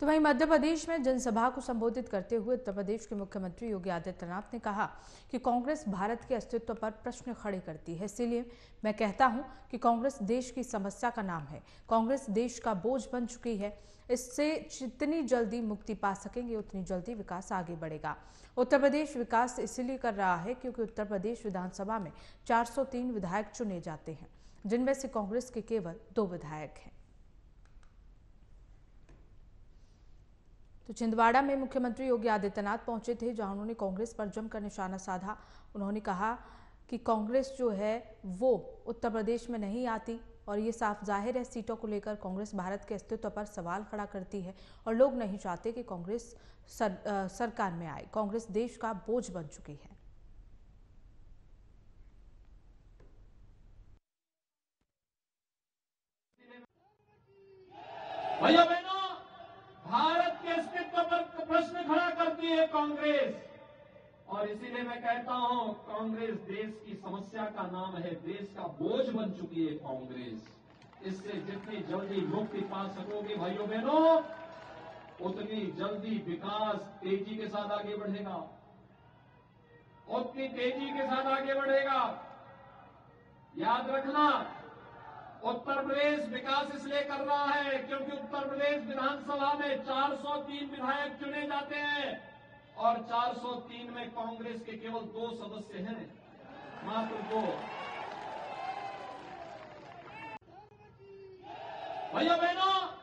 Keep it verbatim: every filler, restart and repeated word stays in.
तो वहीं मध्य प्रदेश में जनसभा को संबोधित करते हुए उत्तर प्रदेश के मुख्यमंत्री योगी आदित्यनाथ ने कहा कि कांग्रेस भारत के अस्तित्व पर प्रश्न खड़े करती है, इसलिए मैं कहता हूं कि कांग्रेस देश की समस्या का नाम है। कांग्रेस देश का बोझ बन चुकी है, इससे जितनी जल्दी मुक्ति पा सकेंगे उतनी जल्दी विकास आगे बढ़ेगा। उत्तर प्रदेश विकास इसीलिए कर रहा है क्योंकि उत्तर प्रदेश विधानसभा में चार सौ तीन विधायक चुने जाते हैं, जिनमें से कांग्रेस के केवल दो विधायक हैं। तो छिंदवाड़ा में मुख्यमंत्री योगी आदित्यनाथ पहुंचे थे, जहां उन्होंने कांग्रेस पर जमकर निशाना साधा। उन्होंने कहा कि कांग्रेस जो है वो उत्तर प्रदेश में नहीं आती और ये साफ जाहिर है, सीटों को लेकर कांग्रेस भारत के अस्तित्व पर सवाल खड़ा करती है और लोग नहीं चाहते कि कांग्रेस सर, सरकार में आए। कांग्रेस देश का बोझ बन चुकी है। भैया बहनों, भारत के अस्तित्व पर प्रश्न खड़ा करती है कांग्रेस, और इसीलिए मैं कहता हूं कांग्रेस देश की समस्या का नाम है। देश का बोझ बन चुकी है कांग्रेस, इससे जितनी जल्दी मुक्ति पा सकोगे भाइयों बहनों, उतनी जल्दी विकास तेजी के साथ आगे बढ़ेगा, उतनी तेजी के साथ आगे बढ़ेगा। याद रखना, उत्तर प्रदेश विकास इसलिए कर रहा है क्योंकि उत्तर प्रदेश विधानसभा में चार सौ तीन विधायक चुने जाते हैं और चार सौ तीन में कांग्रेस के केवल दो सदस्य हैं, मात्र दो। भैया बहनों,